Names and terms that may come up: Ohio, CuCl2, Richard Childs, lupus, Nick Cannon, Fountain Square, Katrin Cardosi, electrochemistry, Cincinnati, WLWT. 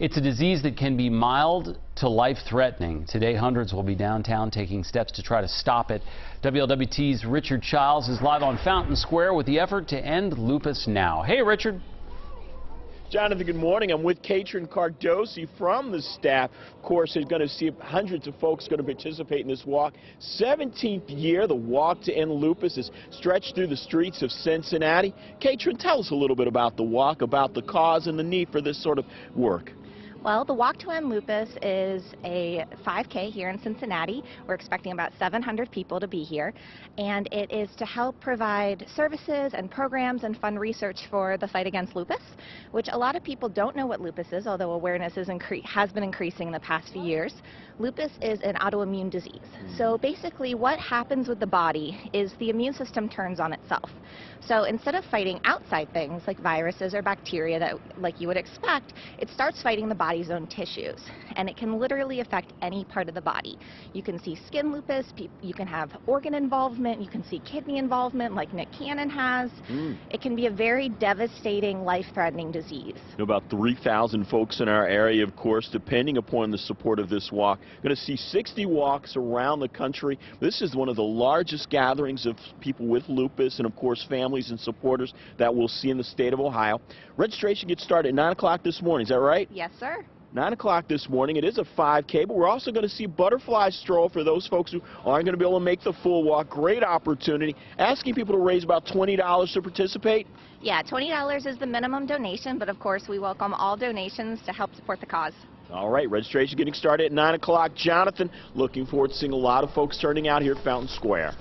It's a disease that can be mild to life-threatening. Today, hundreds will be downtown taking steps to try to stop it. WLWT's Richard Childs is live on Fountain Square with the effort to end lupus now. Hey, Richard. Jonathan, good morning. I'm with Katrin Cardosi from the staff. Of course, they're going to see hundreds of folks going to participate in this walk. 17th year, the Walk to End Lupus is stretched through the streets of Cincinnati. Katrin, tell us a little bit about the walk, about the cause and the need for this sort of work. Well, the Walk to End Lupus is a 5K here in Cincinnati. We're expecting about 700 people to be here, and it is to help provide services and programs and fund research for the fight against lupus, which a lot of people don't know what lupus is, although awareness has been increasing in the past few years. Lupus is an autoimmune disease. So basically what happens with the body is the immune system turns on itself. So instead of fighting outside things like viruses or bacteria like you would expect, it starts fighting the body's own tissues, and it can literally affect any part of the body. You can see skin lupus, you can have organ involvement, you can see kidney involvement like Nick Cannon has. It can be a very devastating, life-threatening disease. About 3,000 folks in our area, of course, depending upon the support of this walk. Going to see 60 walks around the country. This is one of the largest gatherings of people with lupus and, of course, families and supporters that we'll see in the state of Ohio. Registration gets started at 9 o'clock this morning. Is that right? Yes, sir. 9 o'clock this morning. It is a 5K, but we're also going to see butterfly stroll for those folks who aren't going to be able to make the full walk. Great opportunity. Asking people to raise about $20 to participate. Yeah, $20 is the minimum donation, but of course we welcome all donations to help support the cause. All right, registration getting started at 9 o'clock. Jonathan, looking forward to seeing a lot of folks turning out here at Fountain Square.